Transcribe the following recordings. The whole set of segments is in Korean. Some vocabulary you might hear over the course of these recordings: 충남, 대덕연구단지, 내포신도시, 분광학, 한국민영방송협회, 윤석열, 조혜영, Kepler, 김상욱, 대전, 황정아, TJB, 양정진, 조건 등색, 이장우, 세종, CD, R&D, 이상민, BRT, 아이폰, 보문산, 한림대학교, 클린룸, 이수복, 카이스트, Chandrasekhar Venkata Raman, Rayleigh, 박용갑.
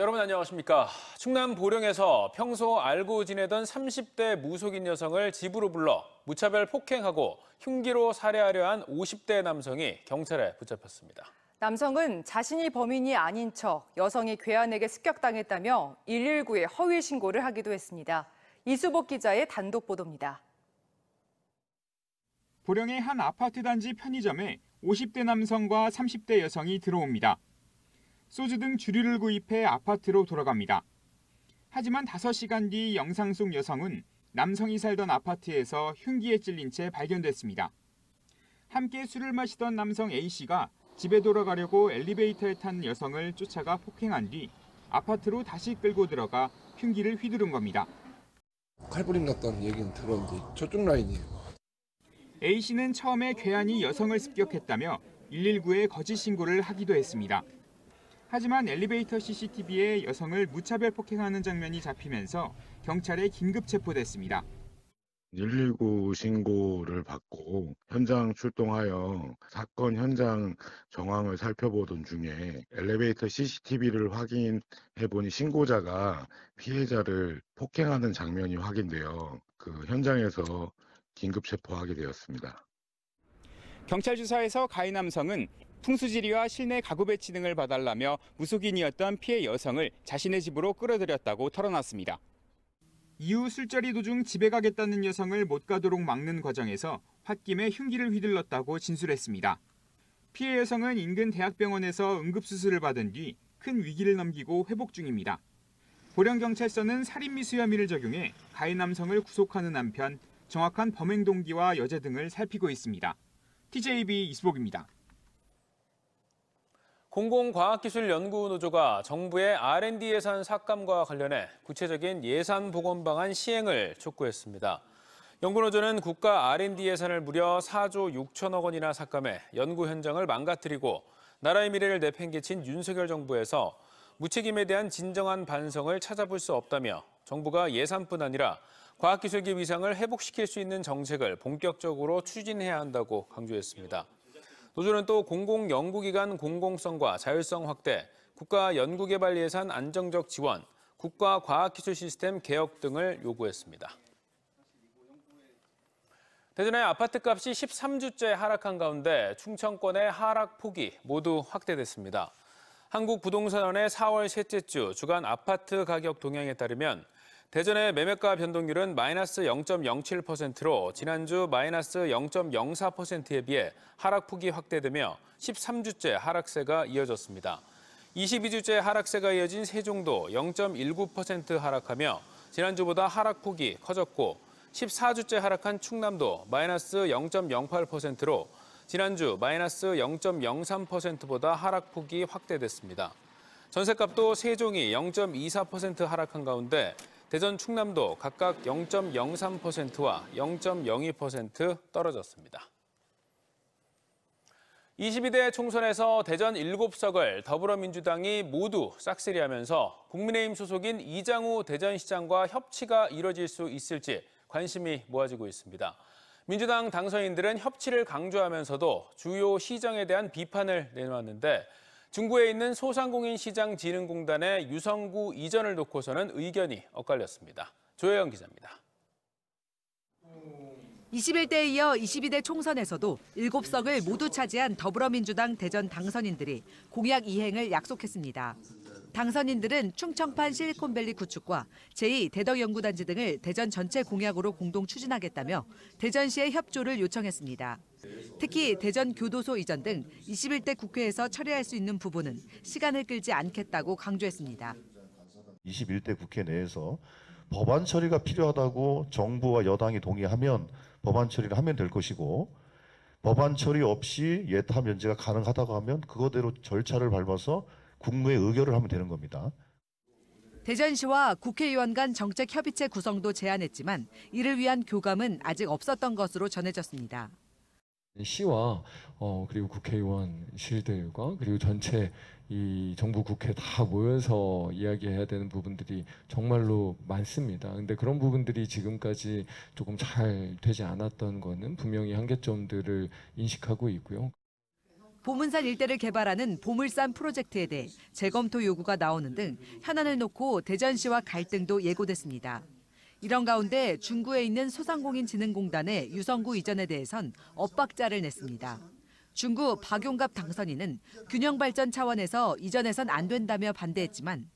여러분 안녕하십니까. 충남 보령에서 평소 알고 지내던 30대 무속인 여성을 집으로 불러 무차별 폭행하고 흉기로 살해하려 한 50대 남성이 경찰에 붙잡혔습니다. 남성은 자신이 범인이 아닌 척 여성이 괴한에게 습격당했다며 119에 허위 신고를 하기도 했습니다. 이수복 기자의 단독 보도입니다. 보령의 한 아파트 단지 편의점에 50대 남성과 30대 여성이 들어옵니다. 소주 등 주류를 구입해 아파트로 돌아갑니다. 하지만 5시간 뒤 영상 속 여성은 남성이 살던 아파트에서 흉기에 찔린 채 발견됐습니다. 함께 술을 마시던 남성 A씨가 집에 돌아가려고 엘리베이터에 탄 여성을 쫓아가 폭행한 뒤 아파트로 다시 끌고 들어가 흉기를 휘두른 겁니다. 칼부림 났다는 얘기는 들었는데 저쪽 라인이에요. A씨는 처음에 괴한이 여성을 습격했다며 119에 거짓 신고를 하기도 했습니다. 하지만 엘리베이터 CCTV에 여성을 무차별 폭행하는 장면이 잡히면서 경찰에 긴급 체포됐습니다. 119 신고를 받고 현장 출동하여 사건 현장 정황을 살펴보던 중에 엘리베이터 CCTV를 확인해보니 신고자가 피해자를 폭행하는 장면이 확인되어 그 현장에서 긴급 체포하게 되었습니다. 경찰 조사에서 가해 남성은 풍수지리와 실내 가구 배치 등을 봐달라며 무속인이었던 피해 여성을 자신의 집으로 끌어들였다고 털어놨습니다. 이후 술자리 도중 집에 가겠다는 여성을 못 가도록 막는 과정에서 홧김에 흉기를 휘둘렀다고 진술했습니다. 피해 여성은 인근 대학병원에서 응급수술을 받은 뒤 큰 위기를 넘기고 회복 중입니다. 보령경찰서는 살인미수 혐의를 적용해 가해 남성을 구속하는 한편 정확한 범행 동기와 여죄 등을 살피고 있습니다. TJB 이수복입니다. 공공과학기술연구노조가 정부의 R&D 예산 삭감과 관련해 구체적인 예산 복원 방안 시행을 촉구했습니다. 연구노조는 국가 R&D 예산을 무려 4조 6천억 원이나 삭감해 연구 현장을 망가뜨리고 나라의 미래를 내팽개친 윤석열 정부에서 무책임에 대한 진정한 반성을 찾아볼 수 없다며 정부가 예산뿐 아니라 과학기술계 위상을 회복시킬 수 있는 정책을 본격적으로 추진해야 한다고 강조했습니다. 노조는 또 공공연구기관 공공성과 자율성 확대, 국가연구개발 예산 안정적 지원, 국가과학기술시스템 개혁 등을 요구했습니다. 대전의 아파트값이 13주째 하락한 가운데 충청권의 하락폭이 모두 확대됐습니다. 한국부동산원의 4월 셋째 주 주간 아파트 가격 동향에 따르면 대전의 매매가 변동률은 마이너스 0.07%로 지난주 마이너스 0.04%에 비해 하락폭이 확대되며 13주째 하락세가 이어졌습니다. 22주째 하락세가 이어진 세종도 0.19% 하락하며 지난주보다 하락폭이 커졌고 14주째 하락한 충남도 마이너스 0.08%로 지난주 마이너스 0.03%보다 하락폭이 확대됐습니다. 전셋값도 세종이 0.24% 하락한 가운데 대전, 충남도 각각 0.03%와 0.02% 떨어졌습니다. 22대 총선에서 대전 7석을 더불어민주당이 모두 싹쓸이하면서 국민의힘 소속인 이장우 대전시장과 협치가 이뤄질 수 있을지 관심이 모아지고 있습니다. 민주당 당선인들은 협치를 강조하면서도 주요 시정에 대한 비판을 내놓았는데 중구에 있는 소상공인시장진흥공단의 유성구 이전을 놓고서는 의견이 엇갈렸습니다. 조혜영 기자입니다. 21대에 이어 22대 총선에서도 7석을 모두 차지한 더불어민주당 대전 당선인들이 공약 이행을 약속했습니다. 당선인들은 충청판 실리콘밸리 구축과 제2 대덕연구단지 등을 대전 전체 공약으로 공동 추진하겠다며 대전시의 협조를 요청했습니다. 특히 대전 교도소 이전 등 21대 국회에서 처리할 수 있는 부분은 시간을 끌지 않겠다고 강조했습니다. 21대 국회 내에서 법안 처리가 필요하다고 정부와 여당이 동의하면 법안 처리를 하면 될 것이고 법안 처리 없이 예타 면제가 가능하다고 하면 그거대로 절차를 밟아서 국무에 의결을 하면 되는 겁니다. 대전시와 국회의원 간 정책협의체 구성도 제안했지만 이를 위한 교감은 아직 없었던 것으로 전해졌습니다. 시와 그리고 국회의원실들과 그리고 전체 이 정부 국회 다 모여서 이야기해야 되는 부분들이 정말로 많습니다. 근데 그런 부분들이 지금까지 조금 잘 되지 않았던 거는 분명히 한계점들을 인식하고 있고요. 보문산 일대를 개발하는 보물산 프로젝트에 대해 재검토 요구가 나오는 등 현안을 놓고 대전시와 갈등도 예고됐습니다. 이런 가운데 중구에 있는 소상공인진흥공단의 유성구 이전에 대해선 엇박자를 냈습니다. 중구 박용갑 당선인은 균형발전 차원에서 이전해선 안 된다며 반대했지만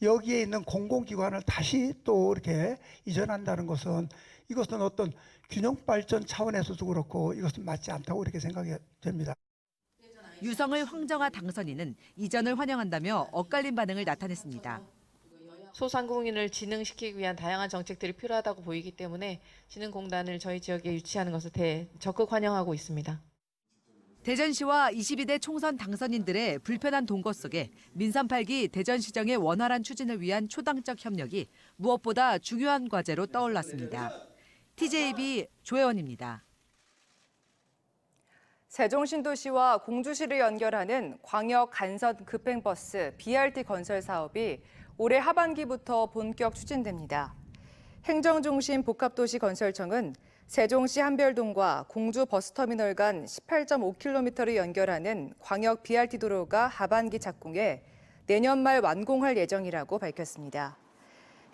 여기에 있는 공공기관을 다시 또 이렇게 이전한다는 것은 이것은 어떤 균형발전 차원에서도 그렇고 이것은 맞지 않다고 이렇게 생각이 됩니다. 유성을 황정아 당선인은 이전을 환영한다며 엇갈린 반응을 나타냈습니다. 소상공인을 진흥시키기 위한 다양한 정책들이 필요하다고 보이기 때문에 진흥공단을 저희 지역에 유치하는 것을 적극 환영하고 있습니다. 대전시와 22대 총선 당선인들의 불편한 동거 속에 민선 8기 대전시정의 원활한 추진을 위한 초당적 협력이 무엇보다 중요한 과제로 떠올랐습니다. TJB 조혜원입니다. 세종신도시와 공주시를 연결하는 광역 간선 급행버스 BRT 건설 사업이 올해 하반기부터 본격 추진됩니다. 행정중심 복합도시건설청은 세종시 한별동과 공주 버스터미널 간 18.5km를 연결하는 광역 BRT 도로가 하반기 착공해 내년 말 완공할 예정이라고 밝혔습니다.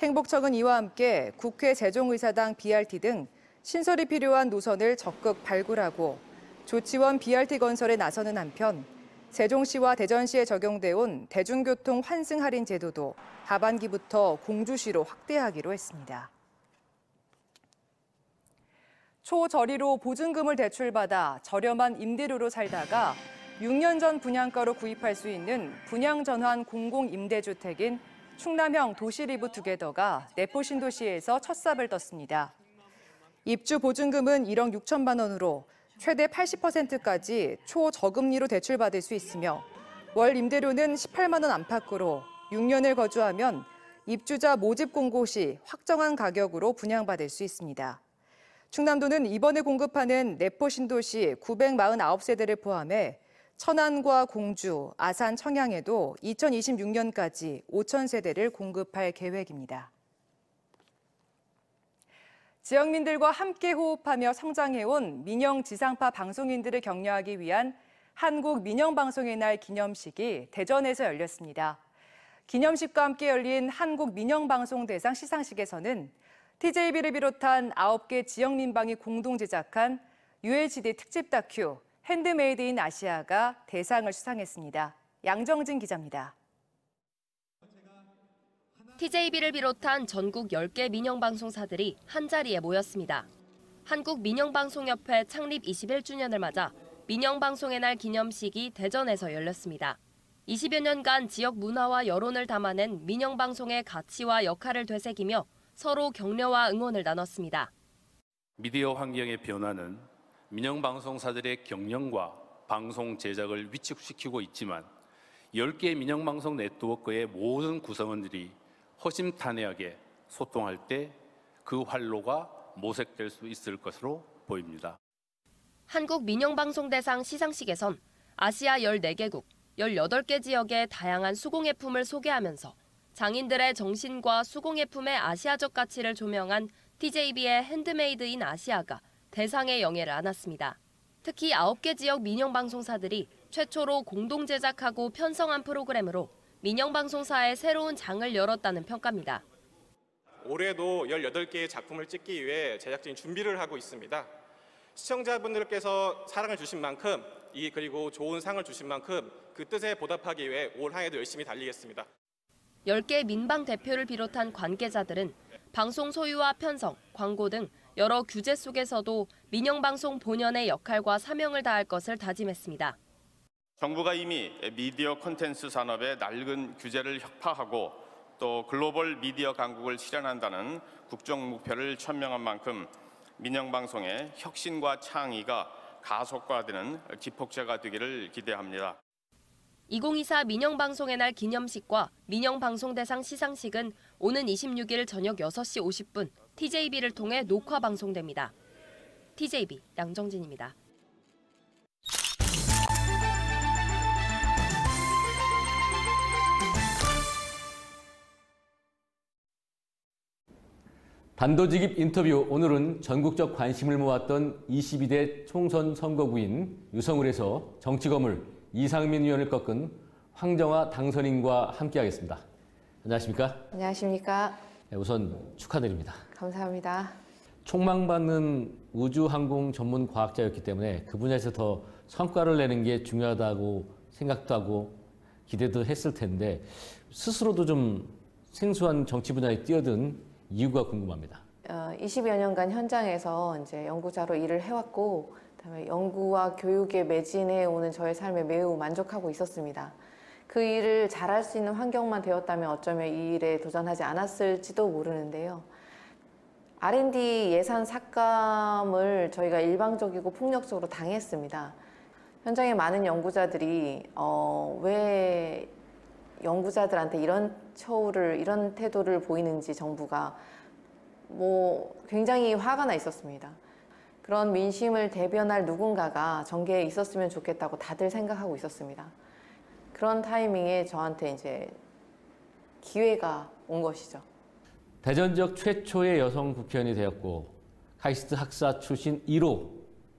행복청은 이와 함께 국회 세종의사당 BRT 등 신설이 필요한 노선을 적극 발굴하고 조치원 BRT 건설에 나서는 한편 세종시와 대전시에 적용돼 온 대중교통 환승 할인 제도도 하반기부터 공주시로 확대하기로 했습니다. 초저리로 보증금을 대출받아 저렴한 임대료로 살다가 6년 전 분양가로 구입할 수 있는 분양전환 공공임대주택인 충남형 도시리브 투게더가 내포신도시에서 첫 삽을 떴습니다. 입주 보증금은 1억 6천만 원으로 최대 80%까지 초저금리로 대출받을 수 있으며 월 임대료는 18만 원 안팎으로 6년을 거주하면 입주자 모집 공고 시 확정한 가격으로 분양받을 수 있습니다. 충남도는 이번에 공급하는 내포신도시 949세대를 포함해 천안과 공주, 아산, 청양에도 2026년까지 5,000세대를 공급할 계획입니다. 지역민들과 함께 호흡하며 성장해온 민영지상파 방송인들을 격려하기 위한 한국민영방송의 날 기념식이 대전에서 열렸습니다. 기념식과 함께 열린 한국민영방송대상 시상식에서는 TJB를 비롯한 9개 지역민방이 공동 제작한 UHD 특집 다큐 핸드메이드 인 아시아가 대상을 수상했습니다. 양정진 기자입니다. TJB를 비롯한 전국 10개 민영방송사들이 한자리에 모였습니다. 한국민영방송협회 창립 21주년을 맞아 민영방송의 날 기념식이 대전에서 열렸습니다. 20여 년간 지역 문화와 여론을 담아낸 민영방송의 가치와 역할을 되새기며 서로 격려와 응원을 나눴습니다. 미디어 환경의 변화는 민영방송사들의 경영과 방송 제작을 위축시키고 있지만 10개 민영방송 네트워크의 모든 구성원들이 허심탄회하게 소통할 때 그 활로가 모색될 수 있을 것으로 보입니다. 한국민영방송대상 시상식에선 아시아 14개국, 18개 지역의 다양한 수공예품을 소개하면서 장인들의 정신과 수공예품의 아시아적 가치를 조명한 TJB의 핸드메이드 인 아시아가 대상의 영예를 안았습니다. 특히 9개 지역 민영방송사들이 최초로 공동 제작하고 편성한 프로그램으로 민영방송사의 새로운 장을 열었다는 평가입니다. 올해도 18개의 작품을 찍기 위해 제작진이 준비를 하고 있습니다. 시청자분들께서 사랑을 주신 만큼 그리고 좋은 상을 주신 만큼 그 뜻에 보답하기 위해 올 한 해도 열심히 달리겠습니다. 10개 민방 대표를 비롯한 관계자들은 방송 소유와 편성, 광고 등 여러 규제 속에서도 민영방송 본연의 역할과 사명을 다할 것을 다짐했습니다. 정부가 이미 미디어 콘텐츠 산업의 낡은 규제를 혁파하고 또 글로벌 미디어 강국을 실현한다는 국정 목표를 천명한 만큼 민영방송의 혁신과 창의가 가속화되는 기폭제가 되기를 기대합니다. 2024 민영방송의 날 기념식과 민영방송대상 시상식은 오는 26일 저녁 6시 50분 TJB를 통해 녹화 방송됩니다. TJB 양정진입니다. 단도직입 인터뷰, 오늘은 전국적 관심을 모았던 22대 총선 선거구인 유성울에서 정치거물 이상민 의원을 꺾은 황정아 당선인과 함께하겠습니다. 안녕하십니까? 안녕하십니까? 네, 우선 축하드립니다. 감사합니다. 촉망받는 우주항공 전문 과학자였기 때문에 그 분야에서 더 성과를 내는 게 중요하다고 생각도 하고 기대도 했을 텐데 스스로도 좀 생소한 정치 분야에 뛰어든 이유가 궁금합니다. 20여 년간 현장에서 이제 연구자로 일을 해왔고 그다음에 연구와 교육에 매진해 오는 저의 삶에 매우 만족하고 있었습니다. 그 일을 잘할 수 있는 환경만 되었다면 어쩌면 이 일에 도전하지 않았을지도 모르는데요. R&D 예산 삭감을 저희가 일방적이고 폭력적으로 당했습니다. 현장에 많은 연구자들이 왜 연구자들한테 이런 처우를, 이런 태도를 보이는지 정부가 굉장히 화가 나 있었습니다. 그런 민심을 대변할 누군가가 정계에 있었으면 좋겠다고 다들 생각하고 있었습니다. 그런 타이밍에 저한테 이제 기회가 온 것이죠. 대전 지역 최초의 여성 국회의원이 되었고 카이스트 학사 출신 1호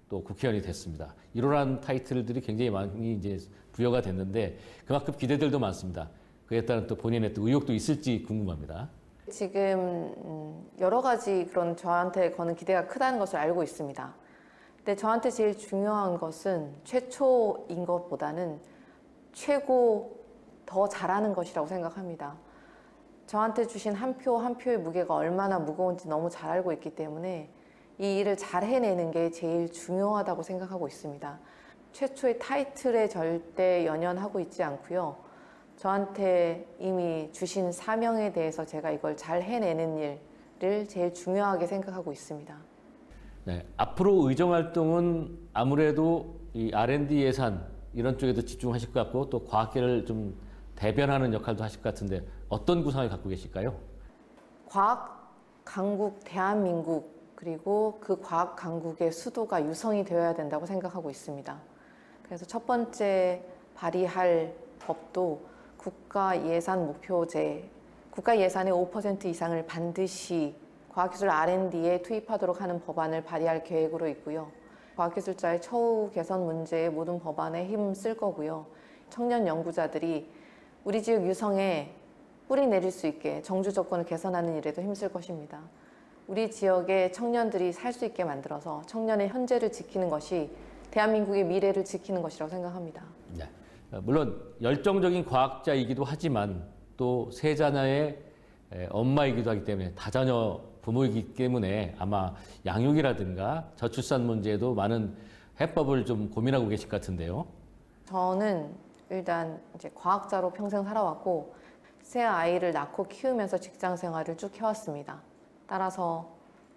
또 국회의원이 됐습니다. 1호라는 타이틀들이 굉장히 많이 이제 부여가 됐는데 그만큼 기대들도 많습니다. 그에 따른 또 본인의 또 의욕도 있을지 궁금합니다. 지금 여러 가지 그런 저한테 거는 기대가 크다는 것을 알고 있습니다. 근데 저한테 제일 중요한 것은 최초인 것보다는 최고 더 잘하는 것이라고 생각합니다. 저한테 주신 한 표 한 표의 무게가 얼마나 무거운지 너무 잘 알고 있기 때문에 이 일을 잘 해내는 게 제일 중요하다고 생각하고 있습니다. 최초의 타이틀에 절대 연연하고 있지 않고요. 저한테 이미 주신 사명에 대해서 제가 이걸 잘 해내는 일을 제일 중요하게 생각하고 있습니다. 네, 앞으로 의정활동은 아무래도 이 R&D 예산 이런 쪽에도 집중하실 것 같고 또 과학계를 좀 대변하는 역할도 하실 것 같은데 어떤 구상을 갖고 계실까요? 과학 강국 대한민국 그리고 그 과학 강국의 수도가 유성이 되어야 된다고 생각하고 있습니다. 그래서 첫 번째 발의할 법도 국가 예산 목표제, 국가 예산의 5% 이상을 반드시 과학기술 R&D에 투입하도록 하는 법안을 발의할 계획으로 있고요. 과학기술자의 처우 개선 문제의 모든 법안에 힘쓸 거고요. 청년 연구자들이 우리 지역 유성에 뿌리 내릴 수 있게 정주 조건을 개선하는 일에도 힘쓸 것입니다. 우리 지역의 청년들이 살 수 있게 만들어서 청년의 현재를 지키는 것이 대한민국의 미래를 지키는 것이라고 생각합니다. 네. 물론 열정적인 과학자이기도 하지만 또 세 자녀의 엄마이기도 하기 때문에 다자녀 부모이기 때문에 아마 양육이라든가 저출산 문제에도 많은 해법을 좀 고민하고 계실 것 같은데요. 저는 일단 이제 과학자로 평생 살아왔고 새 아이를 낳고 키우면서 직장 생활을 쭉 해왔습니다. 따라서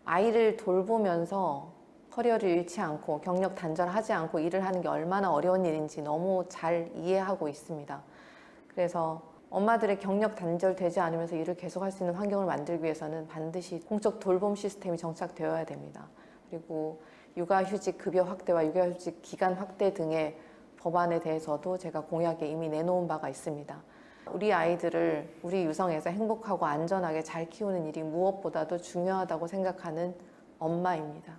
아이를 돌보면서 커리어를 잃지 않고 경력 단절하지 않고 일을 하는 게 얼마나 어려운 일인지 너무 잘 이해하고 있습니다. 그래서 엄마들의 경력 단절되지 않으면서 일을 계속할 수 있는 환경을 만들기 위해서는 반드시 공적 돌봄 시스템이 정착되어야 됩니다. 그리고 육아휴직 급여 확대와 육아휴직 기간 확대 등의 법안에 대해서도 제가 공약에 이미 내놓은 바가 있습니다. 우리 아이들을 우리 유성에서 행복하고 안전하게 잘 키우는 일이 무엇보다도 중요하다고 생각하는 엄마입니다.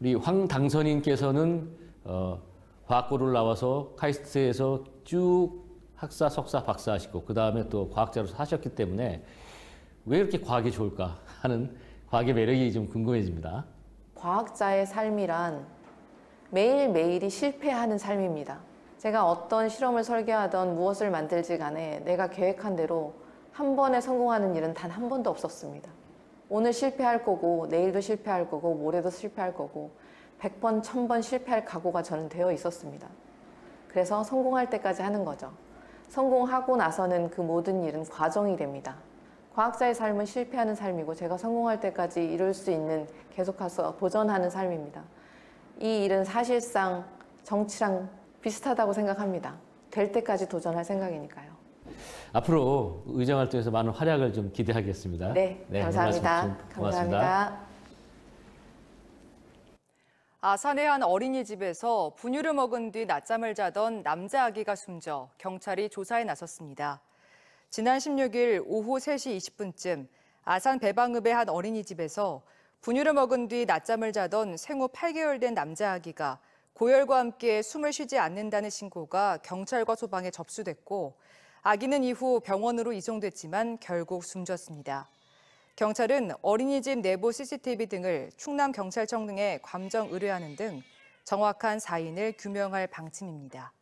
우리 황 당선인께서는 과학고를 나와서 카이스트에서 쭉 학사, 석사, 박사 하시고 그 다음에 또 과학자로 사셨기 때문에 왜 이렇게 과학이 좋을까 하는 과학의 매력이 좀 궁금해집니다. 과학자의 삶이란 매일매일이 실패하는 삶입니다. 제가 어떤 실험을 설계하던 무엇을 만들지 간에 내가 계획한 대로 한 번에 성공하는 일은 단 한 번도 없었습니다. 오늘 실패할 거고 내일도 실패할 거고 모레도 실패할 거고 100번, 1000번 실패할 각오가 저는 되어 있었습니다. 그래서 성공할 때까지 하는 거죠. 성공하고 나서는 그 모든 일은 과정이 됩니다. 과학자의 삶은 실패하는 삶이고 제가 성공할 때까지 이룰 수 있는 계속해서 도전하는 삶입니다. 이 일은 사실상 정치랑 비슷하다고 생각합니다. 될 때까지 도전할 생각이니까요. 앞으로 의정활동에서 많은 활약을 좀 기대하겠습니다. 네, 네 감사합니다. 감사합니다. 아산의 한 어린이집에서 분유를 먹은 뒤 낮잠을 자던 남자 아기가 숨져 경찰이 조사에 나섰습니다. 지난 16일 오후 3시 20분쯤 아산 배방읍의 한 어린이집에서 분유를 먹은 뒤 낮잠을 자던 생후 8개월 된 남자 아기가 고열과 함께 숨을 쉬지 않는다는 신고가 경찰과 소방에 접수됐고 아기는 이후 병원으로 이송됐지만 결국 숨졌습니다. 경찰은 어린이집 내부 CCTV 등을 충남경찰청 등에 감정 의뢰하는 등 정확한 사인을 규명할 방침입니다.